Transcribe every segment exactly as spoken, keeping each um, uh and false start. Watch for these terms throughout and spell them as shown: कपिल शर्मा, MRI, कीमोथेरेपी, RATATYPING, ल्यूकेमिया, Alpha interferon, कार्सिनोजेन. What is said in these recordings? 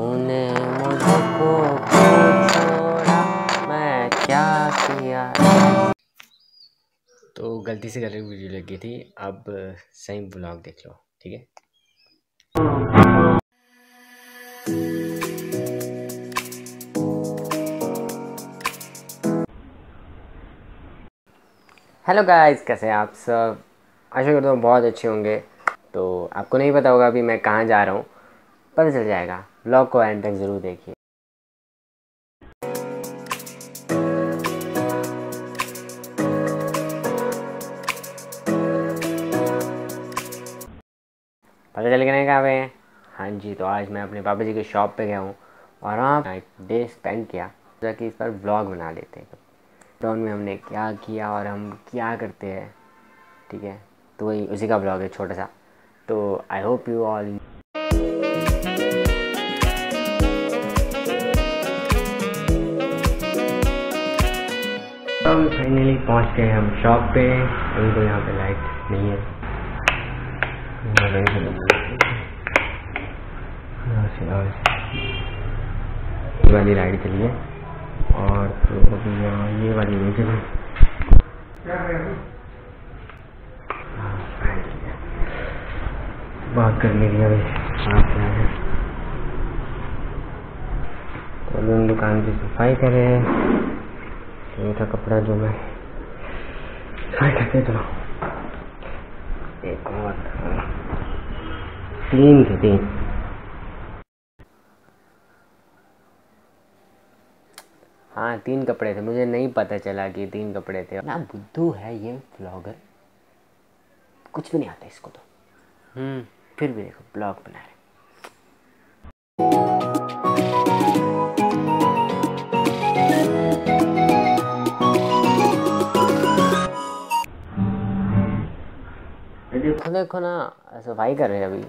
तूने मुझको छोड़ा मैं क्या किया। तो गलती से गलत वीडियो लगी थी, अब सही ब्लॉग देख लो, ठीक है। हेलो गाइस, कैसे हैं आप सब? आशा करता हूँ बहुत अच्छे होंगे। तो आपको नहीं पता होगा अभी मैं कहाँ जा रहा हूँ, पता चल जाएगा। ब्लॉग को एंड तक ज़रूर देखिए। पता चल गया ना कहाँ पे हैं? हाँ जी, तो आज मैं अपने पापा जी के शॉप पे गया हूँ और वहाँ एक डे स्पेंड किया, ताकि इस पर ब्लॉग बना लेते हैं लॉकडाउन में हमने क्या किया और हम क्या करते हैं, ठीक है। तो वही उसी का ब्लॉग है छोटा सा। तो आई होप यू ऑल। तो फाइनली पहुंच गए हम शॉप पे। अभी तो यहाँ पे लाइट नहीं है, वाली लाइट चली है। और तो अभी यहाँ ये वाली नहीं चली। बात करने की अभी तो हम दुकान की सफाई कर रहे हैं। ये था कपड़ा जो मैं सफाई करते चला। एक और तीन थे तीन हाँ तीन कपड़े थे। मुझे नहीं पता चला कि तीन कपड़े थे। ना बुद्धू है ये ब्लॉगर, कुछ भी नहीं आता इसको तो। हम्म फिर भी देखो ब्लॉग बना रहे। देखो देखो ना, सफाई कर रहे हैं अभी।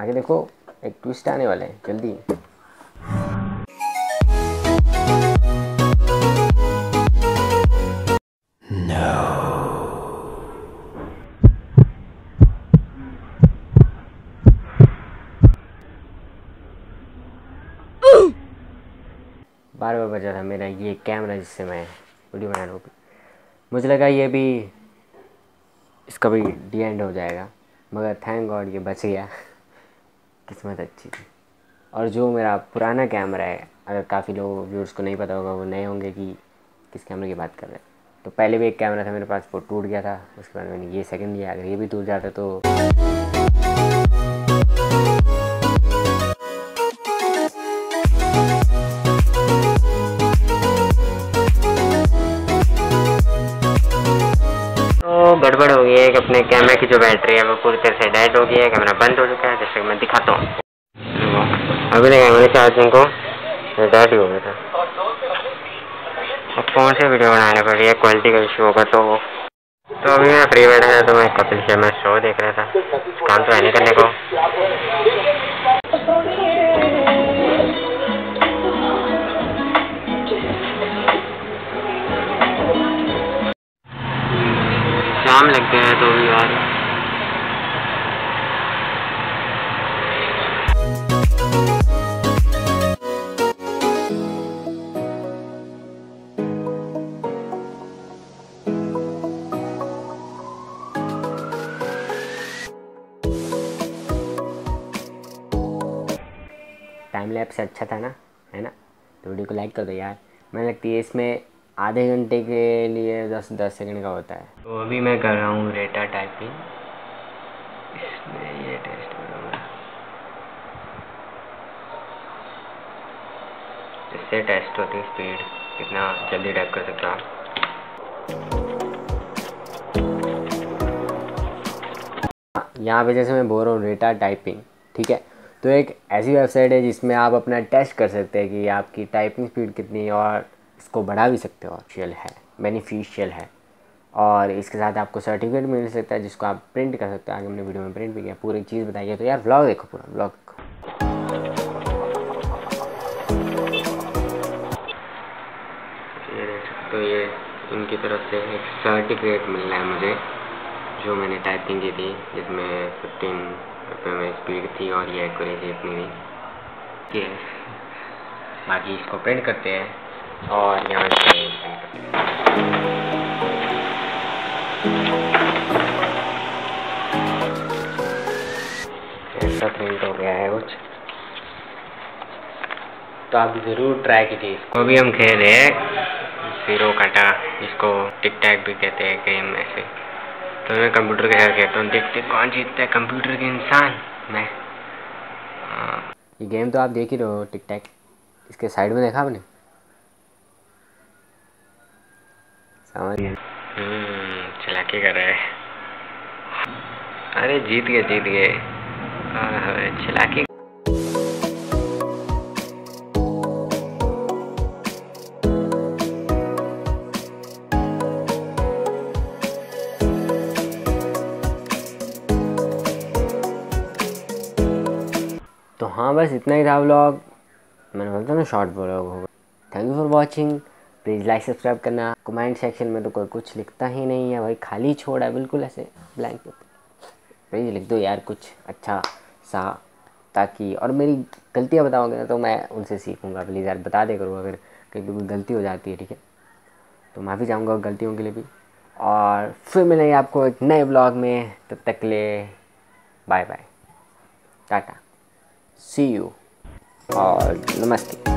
आगे देखो एक ट्विस्ट आने वाला है, जल्दी। बार बार बजा था मेरा ये कैमरा जिससे मैं वीडियो बना रहा हूँ। मुझे लगा ये भी इसका भी डी एंड हो जाएगा, मगर थैंक गॉड ये बच गया। किस्मत अच्छी थी। और जो मेरा पुराना कैमरा है, अगर काफ़ी लोग व्यूअर्स को नहीं पता होगा, वो नए होंगे कि किस कैमरे की बात कर रहे हैं। तो पहले भी एक कैमरा था मेरे पास, वो टूट गया था। उसके बाद मैंने ये सेकेंड लिया, अगर ये भी टूट जाता तो। गड़बड़ हो गई है कि अपने कैमरे की जो बैटरी है वो पूरी तरह से डेड हो गई है। कैमरा बंद हो चुका है, जैसे कि मैं दिखाता हूँ। अभी नहीं, मैंने चार्जिंग को डेड ही हो गया था। अब कौन से वीडियो बनाने पड़ रही है, क्वालिटी का इशू होगा तो। तो अभी मैं फ्री बैठा था, तो मैं कपिल शर्मा शो देख रहा था। काम तो है नहीं करने को। शाम लग गए हैं तो भी यार। टाइम लैप्स से अच्छा था ना, है ना? तो वीडियो को लाइक कर दो यार। मैंने लगती है इसमें आधे घंटे के लिए दस दस सेकंड का होता है। तो अभी मैं कर रहा हूँ रेटा टाइपिंग। इसमें ये टेस्ट करूँगा, इससे टेस्ट होती है स्पीड, कितना जल्दी टाइप कर सकते हो आप। यहाँ पे जैसे मैं बोल रहा हूँ रेटा टाइपिंग, ठीक है। तो एक ऐसी वेबसाइट है जिसमें आप अपना टेस्ट कर सकते हैं कि आपकी टाइपिंग स्पीड कितनी, और इसको बढ़ा भी सकते हो। ऑप्शनल है, बेनिफिशियल है, और इसके साथ आपको सर्टिफिकेट मिल सकता है जिसको आप प्रिंट कर सकते हो। आगे हमने वीडियो में प्रिंट भी किया, पूरी चीज़ बताई है। तो यार व्लॉग देखो, पूरा व्लॉग देखो। तो ये इनकी तरफ से एक सर्टिफिकेट मिल रहा है मुझे, जो मैंने टाइपिंग की थी, जिसमें फिफ्टीन रुपये में स्पीड थी और ये एक्यूरेसी इतनी थी। के बाकी इसको प्रिंट करते हैं और यहाँ से ऐसा प्रिंट हो गया है कुछ। तो आप ज़रूर ट्राई कीजिए इसको। भी हम खेल रहे हैं जीरो काटा, इसको टिक टैक भी कहते हैं गेम ऐसे। तो मैं कंप्यूटर के साथ खेलता हूँ, देखते कौन जीतता है, कंप्यूटर के इंसान मैं। ये गेम तो आप देख ही रहो, टिक टैक इसके साइड में देखा आपने, समझ गया। चलाकी कर रहा है, अरे जीत गए जीत गए चलाकी। तो हाँ बस इतना ही था व्लॉग, मैंने बोलता ना शॉर्ट व्लॉग होगा। Thank you for watching, please like subscribe करना। कमेंट सेक्शन में तो कोई कुछ लिखता ही नहीं है भाई, खाली छोड़ा है बिल्कुल ऐसे ब्लैंक पेपर। प्लीज़ लिख दो यार कुछ अच्छा सा, ताकि और मेरी गलतियाँ बताओगे ना तो मैं उनसे सीखूँगा। प्लीज़ यार बता दे करो अगर कहीं कोई गलती हो जाती है, ठीक है। तो माफ़ी चाहूँगा गलतियों के लिए भी, और फिर मिलेंगे आपको एक नए ब्लॉग में। तब तक के लिए bye bye, tata, see you और नमस्ते।